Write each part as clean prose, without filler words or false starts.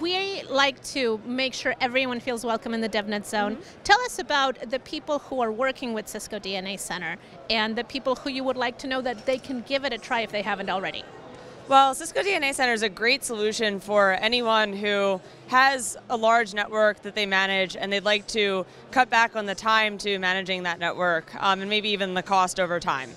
we like to make sure everyone feels welcome in the DevNet Zone. Mm-hmm. Tell us about the people who are working with Cisco DNA Center and the people who you would like to know that they can give it a try if they haven't already. Well, Cisco DNA Center is a great solution for anyone who has a large network that they manage and they'd like to cut back on the time to managing that network and maybe even the cost over time.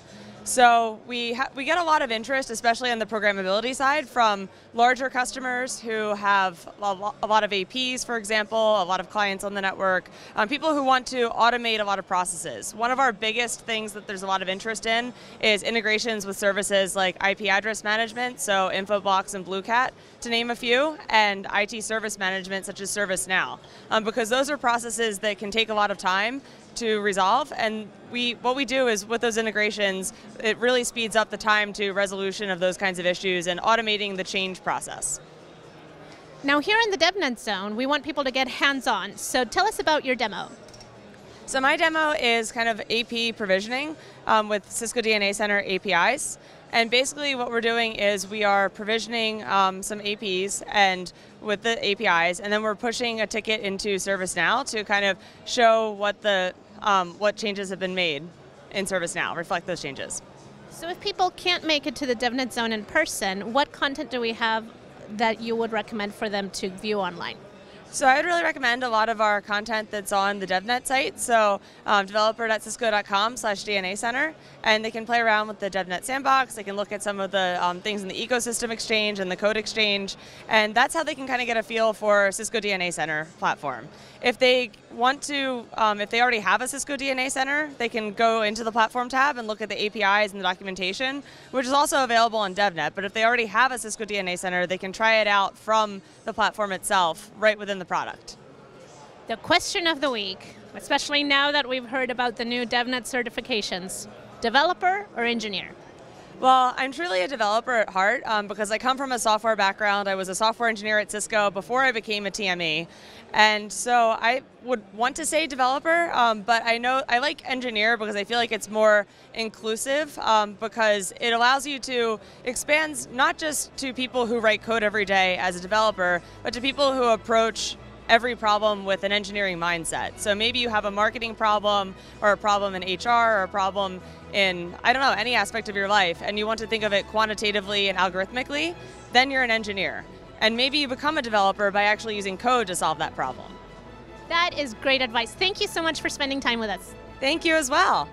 So we get a lot of interest, especially on the programmability side, from larger customers who have a lot of APs, for example, a lot of clients on the network, people who want to automate a lot of processes. One of our biggest things that there's a lot of interest in is integrations with services like IP address management, so Infoblox and BlueCat, to name a few, and IT service management, such as ServiceNow, because those are processes that can take a lot of time to resolve, and what we do is with those integrations, it really speeds up the time to resolution of those kinds of issues and automating the change process. Now here in the DevNet Zone, we want people to get hands-on, so tell us about your demo. So my demo is kind of AP provisioning with Cisco DNA Center APIs. And basically what we're doing is we are provisioning some APs and with the APIs, and then we're pushing a ticket into ServiceNow to kind of show what changes have been made in ServiceNow, reflect those changes. So if people can't make it to the DevNet Zone in person, what content do we have that you would recommend for them to view online? So I would really recommend a lot of our content that's on the DevNet site, so developer.cisco.com/DNA Center, and they can play around with the DevNet sandbox, they can look at some of the things in the ecosystem exchange and the code exchange, and that's how they can kind of get a feel for Cisco DNA Center platform. If they want to, if they already have a Cisco DNA Center, they can go into the platform tab and look at the APIs and the documentation, which is also available on DevNet, but if they already have a Cisco DNA Center, they can try it out from the platform itself, right within the product. The question of the week, especially now that we've heard about the new DevNet certifications, developer or engineer? Well, I'm truly a developer at heart because I come from a software background. I was a software engineer at Cisco before I became a TME. And so I would want to say developer, but I know I like engineer because I feel like it's more inclusive because it allows you to expand not just to people who write code every day as a developer, but to people who approach every problem with an engineering mindset. So maybe you have a marketing problem or a problem in HR or a problem in, I don't know, any aspect of your life, and you want to think of it quantitatively and algorithmically, then you're an engineer. And maybe you become a developer by actually using code to solve that problem. That is great advice. Thank you so much for spending time with us. Thank you as well.